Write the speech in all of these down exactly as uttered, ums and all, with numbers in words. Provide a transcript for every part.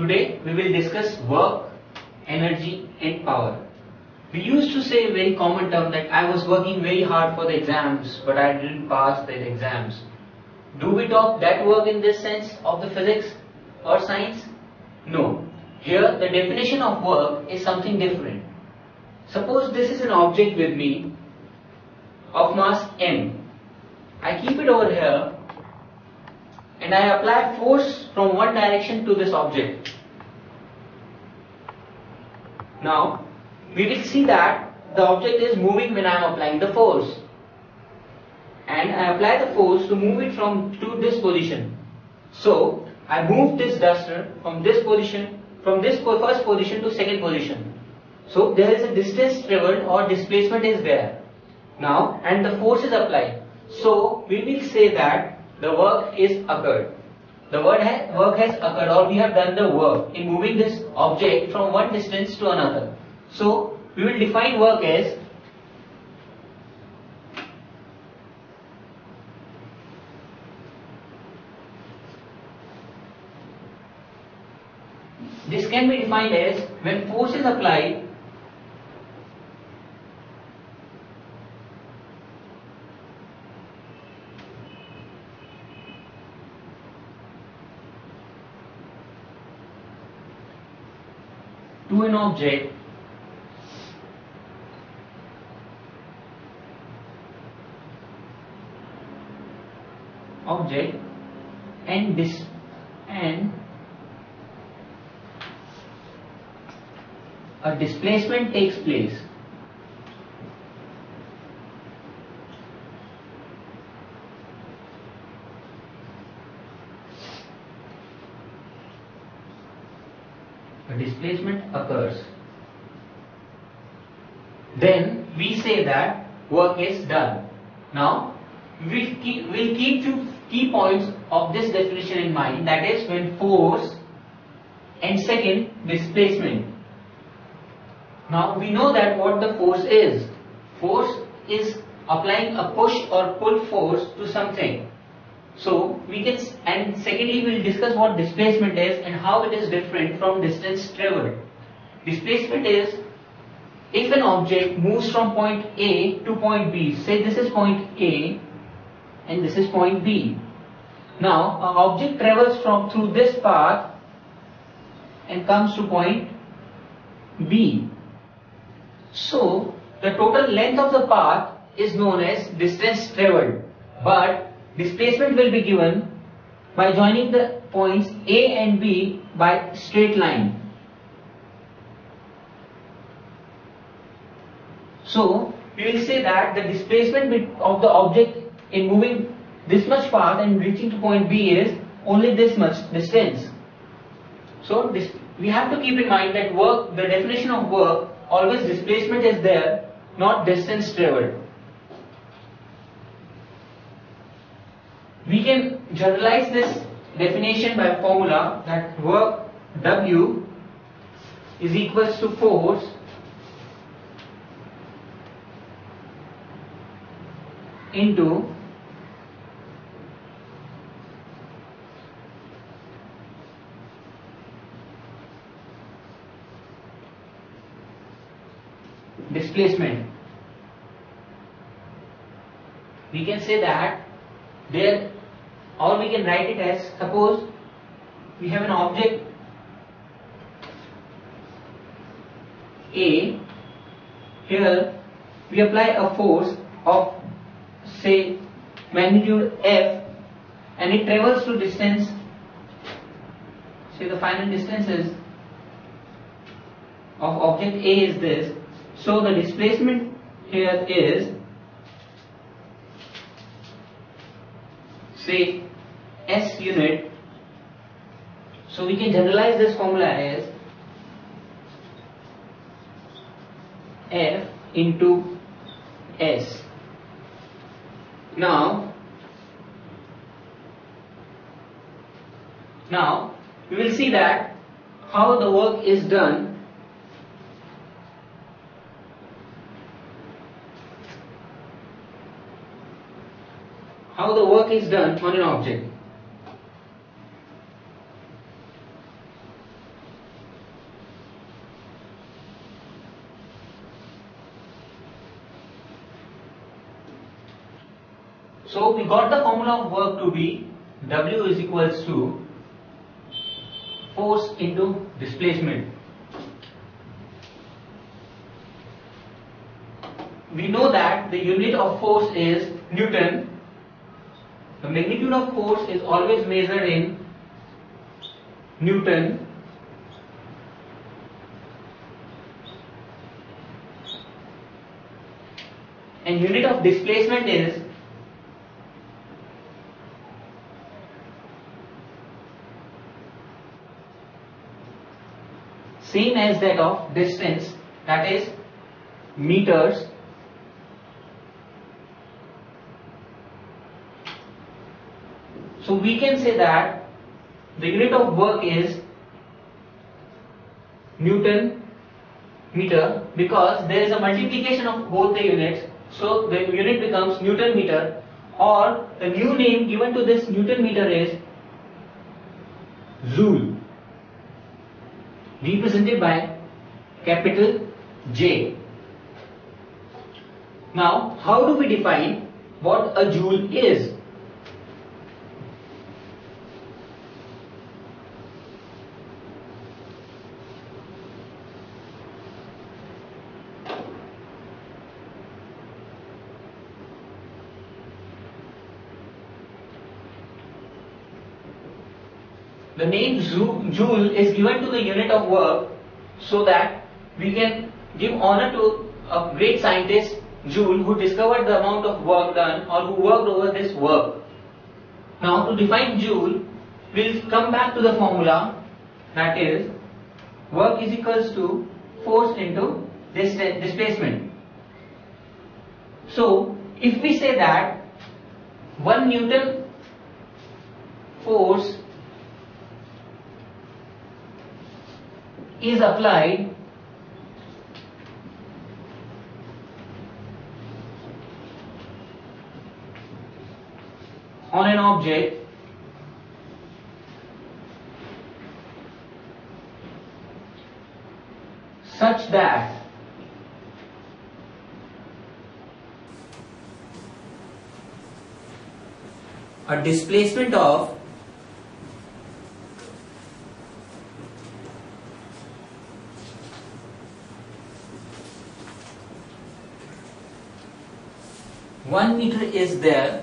Today we will discuss work, energy and power. We used to say a very common term that I was working very hard for the exams but I didn't pass the exams. Do we talk that work in this sense of the physics or science? No. Here the definition of work is something different. Suppose this is an object with me of mass m. I keep it over here and I apply force from one direction to this object. Now we will see that the object is moving when I am applying the force, and I apply the force to move it from to this position. So I move this duster from this position, from this first position to second position. So there is a distance traveled or displacement is there now, and the force is applied. So we will say that the work is occurred. The word has, work has occurred, or we have done the work in moving this object from one distance to another. So we will define work as this can be defined as when force is applied to an object object and dis and a displacement takes place. A displacement occurs. Then we say that work is done. Now we keep, we'll keep two key points of this definition in mind, that is when force and second displacement. Now we know that what the force is. Force is applying a push or pull force to something. So we can, and secondly we will discuss what displacement is and how it is different from distance traveled. Displacement is if an object moves from point A to point B. Say this is point A and this is point B. Now an object travels from through this path and comes to point B. So the total length of the path is known as distance traveled, but displacement will be given by joining the points A and B by straight line. So we will say that the displacement of the object in moving this much path and reaching to point B is only this much distance. So this, we have to keep in mind that work, the definition of work, always displacement is there, not distance traveled. We can generalize this definition by formula that work W is equals to force into displacement. We can say that there, or we can write it as, suppose we have an object A. Here we apply a force of say magnitude F and it travels to distance, say the final distance is of object A is this. So the displacement here is say S unit. So we can generalize this formula as F into S. Now, now we will see that how the work is done. How the work is done on an object. So we got the formula of work to be W is equals to force into displacement. We know that the unit of force is Newton. The magnitude of force is always measured in Newton. And unit of displacement is same as that of distance, that is meters . So we can say that the unit of work is Newton meter, because there is a multiplication of both the units, so the unit becomes Newton meter, or the new name given to this Newton meter is Joule, represented by capital J. Now, how do we define what a joule is? The name joule is given to the unit of work so that we can give honor to a great scientist, Joule, who discovered the amount of work done or who worked over this work. Now, to define joule, we'll come back to the formula, that is work is equals to force into this displacement. So, if we say that one Newton force is applied on an object, such that a displacement of one meter is there,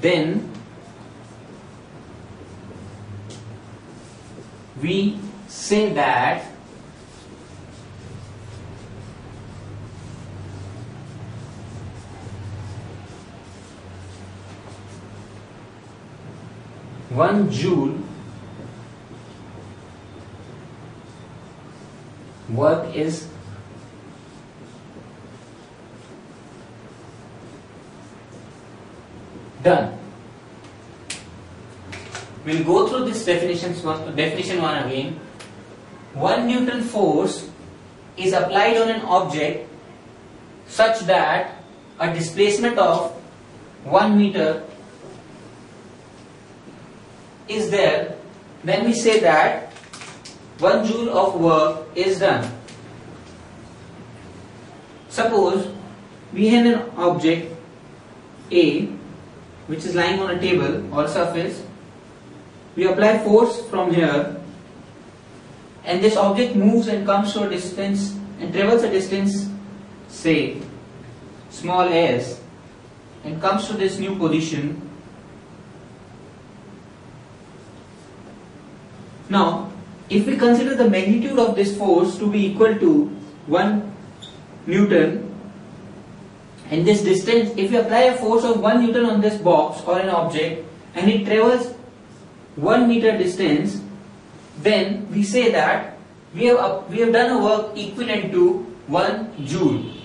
then we say that one joule work is done. We'll go through this definitions one, definition one again. One Newton force is applied on an object such that a displacement of one meter is there, then we say that one joule of work is done. Suppose we have an object A which is lying on a table or surface. We apply force from here and this object moves and comes to a distance and travels a distance, say small s, and comes to this new position. Now, if we consider the magnitude of this force to be equal to one Newton, and this distance, if we apply a force of one Newton on this box or an object and it travels one meter distance, then we say that we have, we have done a work equivalent to one joule.